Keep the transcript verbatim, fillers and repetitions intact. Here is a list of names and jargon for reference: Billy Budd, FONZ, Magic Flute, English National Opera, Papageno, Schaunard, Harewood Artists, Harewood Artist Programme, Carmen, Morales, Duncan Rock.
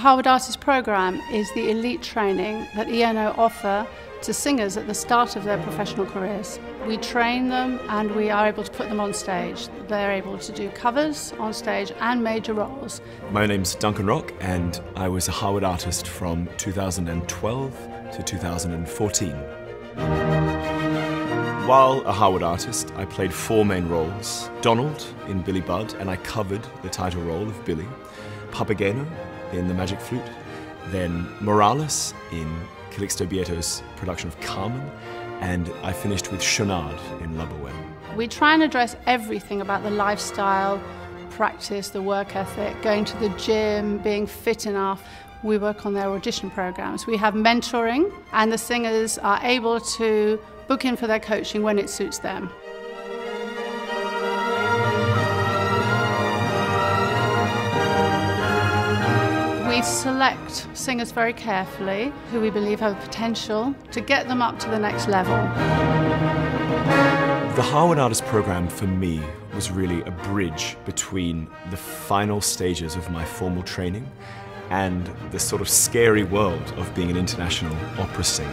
The Harewood Artist Programme is the elite training that E N O offer to singers at the start of their professional careers. We train them and we are able to put them on stage. They're able to do covers on stage and major roles. My name's Duncan Rock and I was a Harewood artist from two thousand twelve to two thousand fourteen. While a Harewood artist, I played four main roles. Donald in Billy Budd, and I covered the title role of Billy. Papageno in The Magic Flute, then Morales in Calixto Bieto's production of Carmen, and I finished with Schaunard in Lubberwell. We try and address everything about the lifestyle, practice, the work ethic, going to the gym, being fit enough. We work on their audition programs. We have mentoring, and the singers are able to book in for their coaching when it suits them. We select singers very carefully who we believe have the potential to get them up to the next level. The Harewood Artist Programme for me was really a bridge between the final stages of my formal training and the sort of scary world of being an international opera singer.